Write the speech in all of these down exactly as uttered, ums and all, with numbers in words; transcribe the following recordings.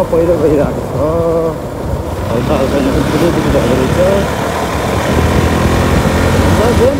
म पहिरो गइरहेको छ हल्का हल्का यहाँ पुरै पुगिरहेको रहेछ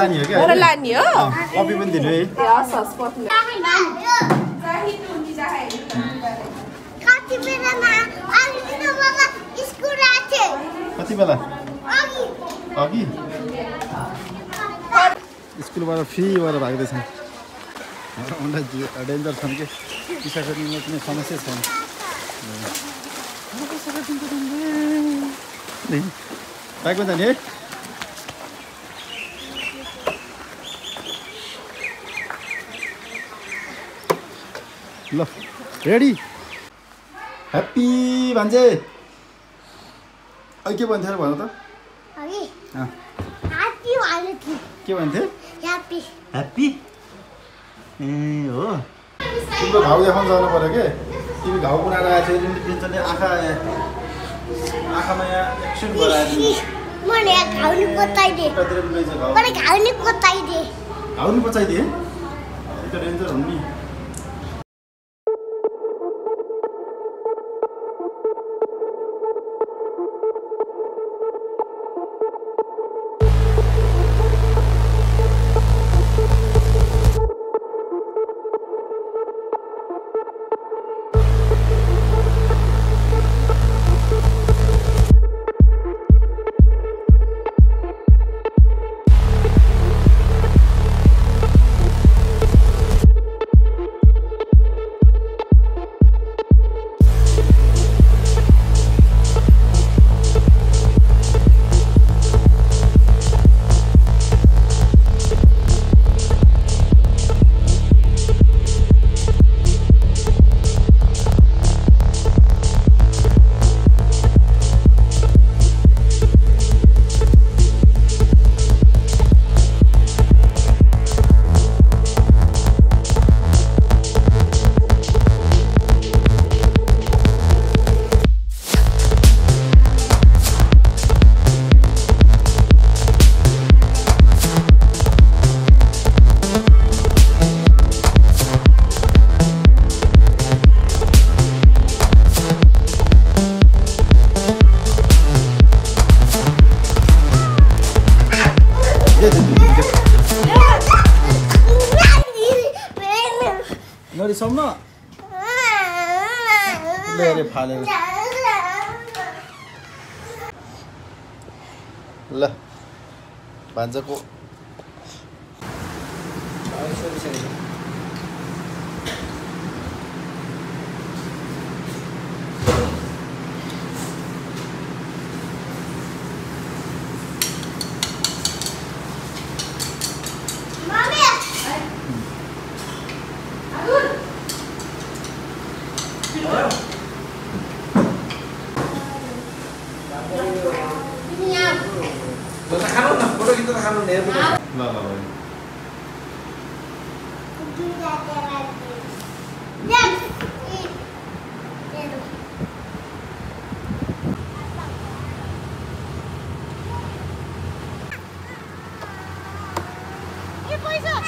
What a land, you What people did it? They are suspect. School Look, ready? Happy Banjay. I give one there, one of them. Happy, happy, happy. Oh, how the Honda over again. You go when I said in the action. Money, I only got idea. But I only got idea. I only got idea. La Banzaco Mami, Sorry. Do that right here. Yes! Hey, boys up!